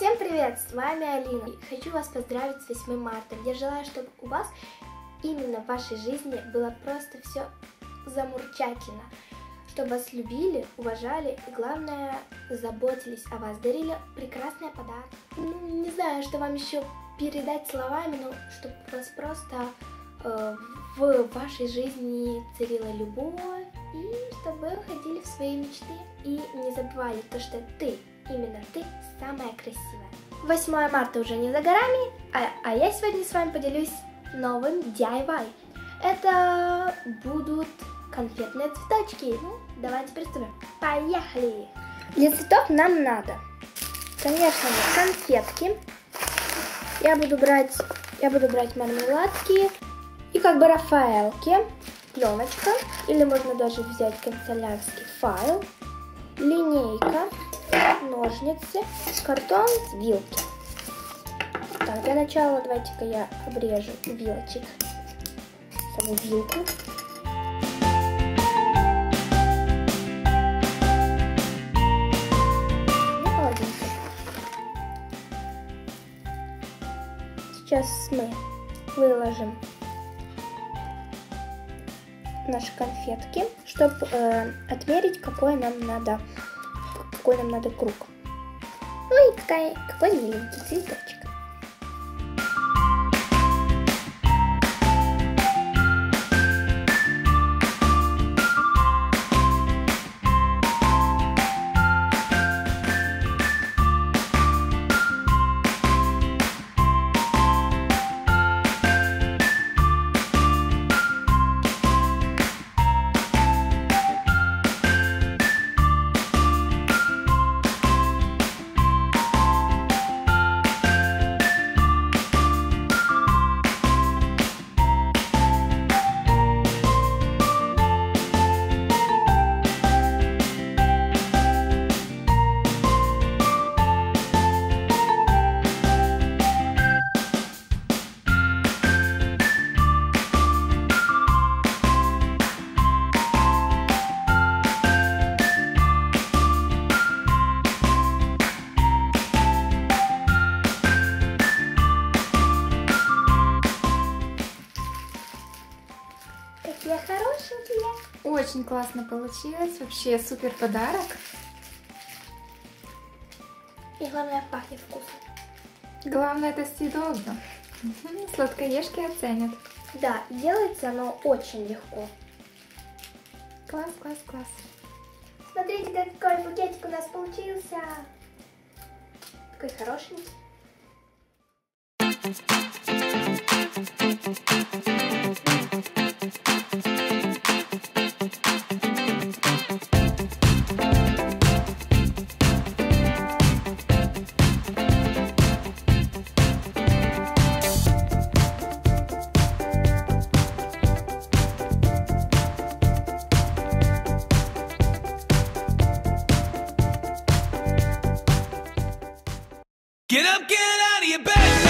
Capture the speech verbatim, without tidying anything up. Всем привет, с вами Алина. И хочу вас поздравить с восьмым марта. Я желаю, чтобы у вас именно в вашей жизни было просто все замурчательно. Чтобы вас любили, уважали и, главное, заботились о вас, дарили прекрасные подарки. Ну, не знаю, что вам еще передать словами, но чтобы у вас просто э, в вашей жизни царила любовь, и чтобы вы уходили в свои мечты и не забывали то, что ты, именно ты, самая красивая. восьмое марта уже не за горами, а, а я сегодня с вами поделюсь новым ди ай вай. Это будут конфетные цветочки. Ну, давайте приступим. Поехали! Для цветов нам надо, конечно же, конфетки. Я буду брать, я буду брать мармеладки и как бы рафаэлки, пленочка, или можно даже взять канцелярский файл, линейка, ножницы, картон, вилки. Так, для начала давайте-ка я обрежу вилочек, саму вилку. Сейчас мы выложим наши конфетки, чтобы э, отмерить, какой нам надо, какой нам надо круг. Ну и какая, какой миленький цветочек. Какие хорошенькие! Очень классно получилось, вообще супер подарок. И главное, пахнет вкусно. Главное, это съедобно. Сладкоежки оценят. Да, делается оно очень легко. Класс, класс, класс. Смотрите, какой букетик у нас получился. Такой хорошенький. Get up, get out of your bed.